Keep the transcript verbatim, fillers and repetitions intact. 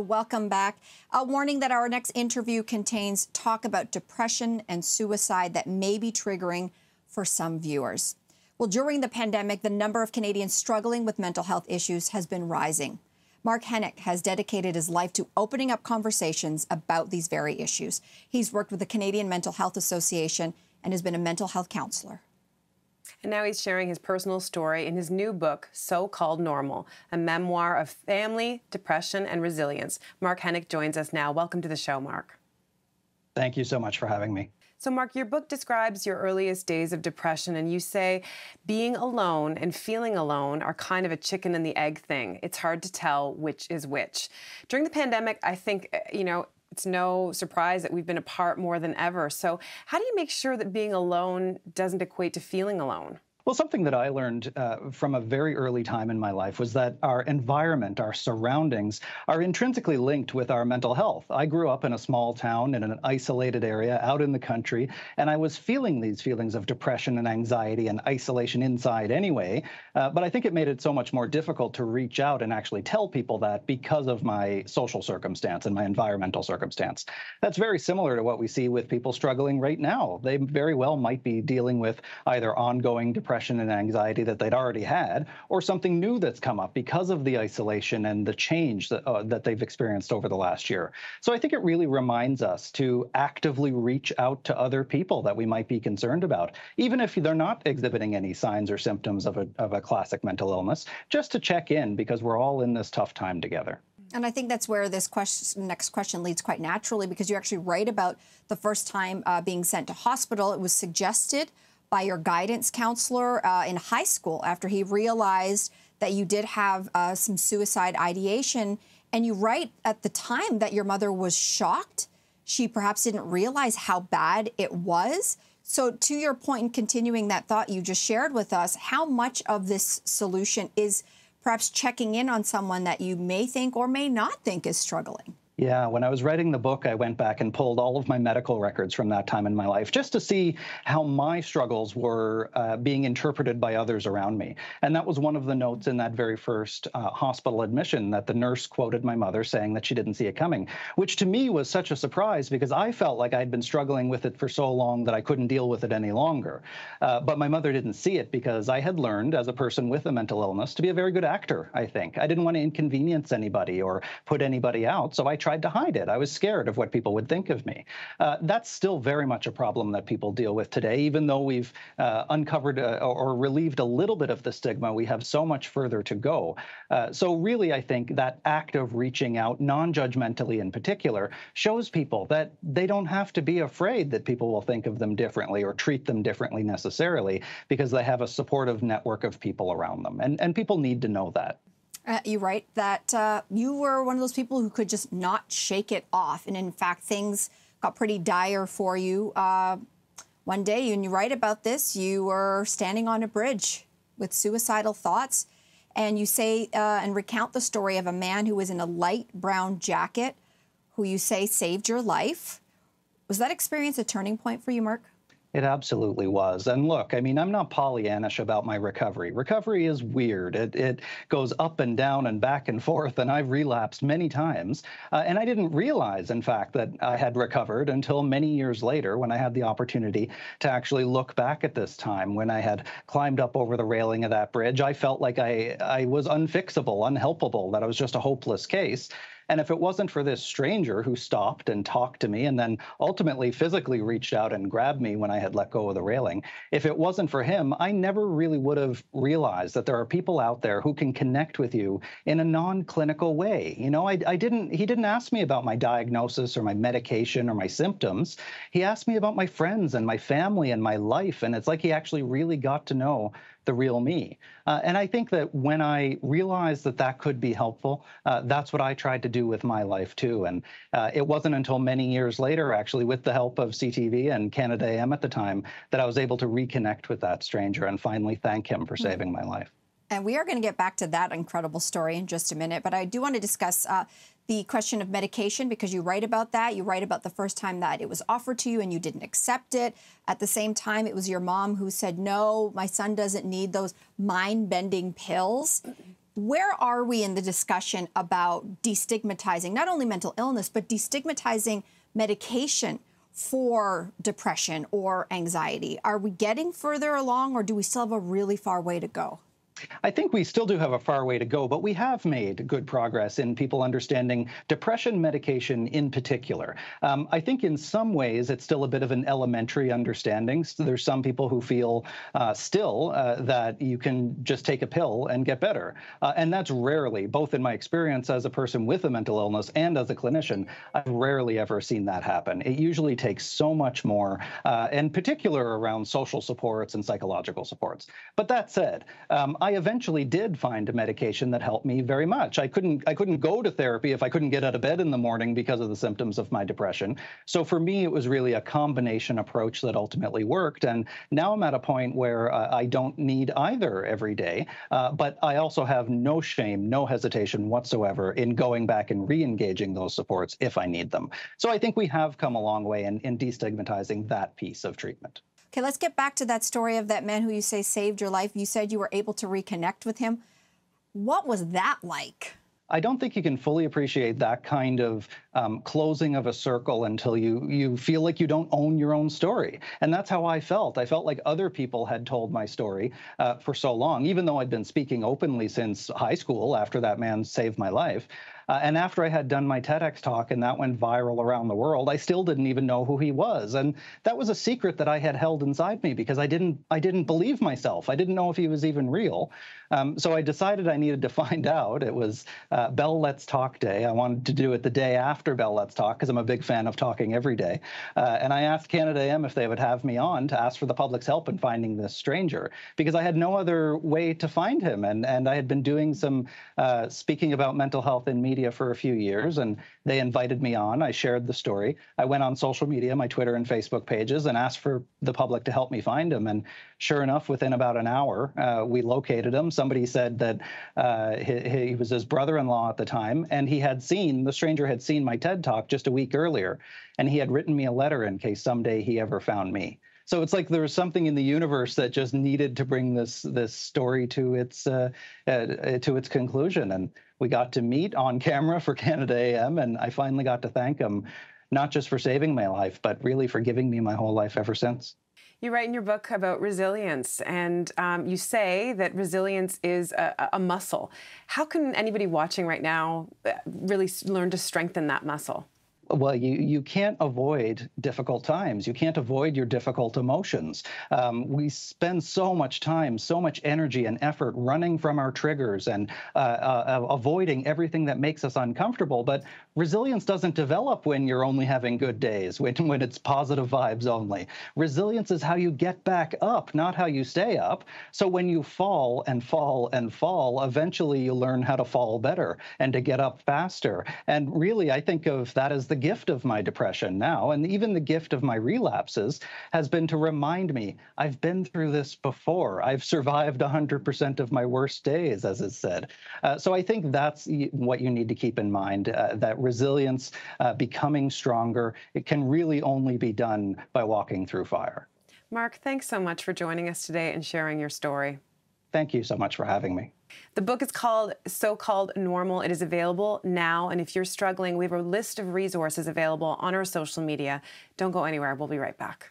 welcome back. A warning that our next interview contains talk about depression and suicide that may be triggering for some viewers. Well, during the pandemic, the number of Canadians struggling with mental health issues has been rising. Mark Henick has dedicated his life to opening up conversations about these very issues. He's worked with the Canadian Mental Health Association and has been a mental health counselor. And now he's sharing his personal story in his new book, So-Called Normal, a memoir of family, depression, and resilience. Mark Henick joins us now. Welcome to the show, Mark. Thank you so much for having me. So, Mark, your book describes your earliest days of depression, and you say being alone and feeling alone are kind of a chicken and the egg thing. It's hard to tell which is which. During the pandemic, I think, you know, it's no surprise that we've been apart more than ever. So how do you make sure that being alone doesn't equate to feeling alone? Well, something that I learned uh, from a very early time in my life was that our environment, our surroundings, are intrinsically linked with our mental health. I grew up in a small town in an isolated area out in the country, and I was feeling these feelings of depression and anxiety and isolation inside anyway, uh, but I think it made it so much more difficult to reach out and actually tell people that because of my social circumstance and my environmental circumstance. That's very similar to what we see with people struggling right now. They very well might be dealing with either ongoing depression depression and anxiety that they'd already had, or something new that's come up because of the isolation and the change that, uh, that they've experienced over the last year. So I think it really reminds us to actively reach out to other people that we might be concerned about, even if they're not exhibiting any signs or symptoms of a, of a classic mental illness, just to check in, because we're all in this tough time together. And I think that's where this question, next question leads quite naturally, because you actually write about the first time uh, being sent to hospital. It was suggested by your guidance counselor uh, in high school after he realized that you did have uh, some suicide ideation. And you write at the time that your mother was shocked. She perhaps didn't realize how bad it was. So to your point, in continuing that thought you just shared with us, how much of this solution is perhaps checking in on someone that you may think or may not think is struggling? Yeah, when I was writing the book, I went back and pulled all of my medical records from that time in my life just to see how my struggles were uh, being interpreted by others around me. And that was one of the notes in that very first uh, hospital admission that the nurse quoted my mother saying that she didn't see it coming, which to me was such a surprise because I felt like I'd been struggling with it for so long that I couldn't deal with it any longer. Uh, but my mother didn't see it because I had learned as a person with a mental illness to be a very good actor, I think. I didn't want to inconvenience anybody or put anybody out, so I tried tried to hide it. I was scared of what people would think of me. Uh, that's still very much a problem that people deal with today, even though we've uh, uncovered a, or relieved a little bit of the stigma. We have so much further to go. Uh, so really, I think that act of reaching out, non-judgmentally in particular, shows people that they don't have to be afraid that people will think of them differently or treat them differently necessarily, because they have a supportive network of people around them. And, and people need to know that. Uh, you write that uh, you were one of those people who could just not shake it off. And in fact, things got pretty dire for you. Uh, one day, and you write about this, you were standing on a bridge with suicidal thoughts. And you say uh, and recount the story of a man who was in a light brown jacket, who you say saved your life. Was that experience a turning point for you, Mark? It absolutely was. And look, I mean, I'm not Pollyannish about my recovery. Recovery is weird. It, it goes up and down and back and forth, and I've relapsed many times. Uh, and I didn't realize, in fact, that I had recovered until many years later when I had the opportunity to actually look back at this time when I had climbed up over the railing of that bridge. I felt like I, I was unfixable, unhelpable, that I was just a hopeless case. And if it wasn't for this stranger who stopped and talked to me and then ultimately physically reached out and grabbed me when I had let go of the railing, if it wasn't for him, I never really would have realized that there are people out there who can connect with you in a non-clinical way. You know, I, I didn't, he didn't ask me about my diagnosis or my medication or my symptoms. He asked me about my friends and my family and my life. And it's like he actually really got to know the real me. Uh, and I think that when I realized that that could be helpful, uh, that's what I tried to do with my life too. And uh, it wasn't until many years later, actually, with the help of C T V and Canada A M at the time, that I was able to reconnect with that stranger and finally thank him for saving my life. And we are going to get back to that incredible story in just a minute. But I do want to discuss uh, the question of medication, because you write about that. You write about the first time that it was offered to you and you didn't accept it. At the same time, it was your mom who said, no, my son doesn't need those mind-bending pills. where are we in the discussion about destigmatizing not only mental illness, but destigmatizing medication for depression or anxiety? Are we getting further along, or do we still have a really far way to go? I think we still do have a far way to go, but we have made good progress in people understanding depression medication in particular. Um, I think in some ways it's still a bit of an elementary understanding. So there's some people who feel uh, still uh, that you can just take a pill and get better. Uh, and that's rarely, both in my experience as a person with a mental illness and as a clinician, I've rarely ever seen that happen. It usually takes so much more, uh, in particular around social supports and psychological supports. But that said, um, I I eventually did find a medication that helped me very much. I couldn't, I couldn't go to therapy if I couldn't get out of bed in the morning because of the symptoms of my depression. So for me, it was really a combination approach that ultimately worked. And now I'm at a point where uh, I don't need either every day, uh, but I also have no shame, no hesitation whatsoever in going back and re-engaging those supports if I need them. So I think we have come a long way in, in destigmatizing that piece of treatment. Okay, let's get back to that story of that man who you say saved your life. You said you were able to reconnect with him. What was that like? I don't think you can fully appreciate that kind of um, closing of a circle until you, you feel like you don't own your own story. And that's how I felt. I felt like other people had told my story uh, for so long, even though I'd been speaking openly since high school after that man saved my life. Uh, and after I had done my TEDx talk and that went viral around the world, I still didn't even know who he was. And that was a secret that I had held inside me because I didn't, I didn't believe myself. I didn't know if he was even real. Um, so I decided I needed to find out. It was uh, Bell Let's Talk Day. I wanted to do it the day after Bell Let's Talk because I'm a big fan of talking every day. Uh, and I asked Canada A M if they would have me on to ask for the public's help in finding this stranger because I had no other way to find him. And, and I had been doing some uh, speaking about mental health in media for a few years, and they invited me on. I shared the story. I went on social media, my Twitter and Facebook pages, and asked for the public to help me find him. And sure enough, within about an hour, uh, we located him. Somebody said that uh, he, he was his brother-in-law at the time, and he had seen, the stranger had seen my TED Talk just a week earlier, and he had written me a letter in case someday he ever found me. So it's like there was something in the universe that just needed to bring this this story to its uh, uh, to its conclusion, and we got to meet on camera for Canada A M, and I finally got to thank him, not just for saving my life, but really for giving me my whole life ever since. You write in your book about resilience, and um, you say that resilience is a, a muscle. How can anybody watching right now really learn to strengthen that muscle? Well, you, you can't avoid difficult times. You can't avoid your difficult emotions. Um, we spend so much time, so much energy and effort running from our triggers and uh, uh, avoiding everything that makes us uncomfortable. But resilience doesn't develop when you're only having good days, when, when it's positive vibes only. Resilience is how you get back up, not how you stay up. So when you fall and fall and fall, eventually you learn how to fall better and to get up faster. And really, I think of that as the gift of my depression now, and even the gift of my relapses, has been to remind me, I've been through this before. I've survived one hundred percent of my worst days, as is said. Uh, so I think that's what you need to keep in mind, uh, that resilience, uh, becoming stronger, it can really only be done by walking through fire. Mark, thanks so much for joining us today and sharing your story. Thank you so much for having me. The book is called So-Called Normal. It is available now, and if you're struggling, we have a list of resources available on our social media. Don't go anywhere. We'll be right back.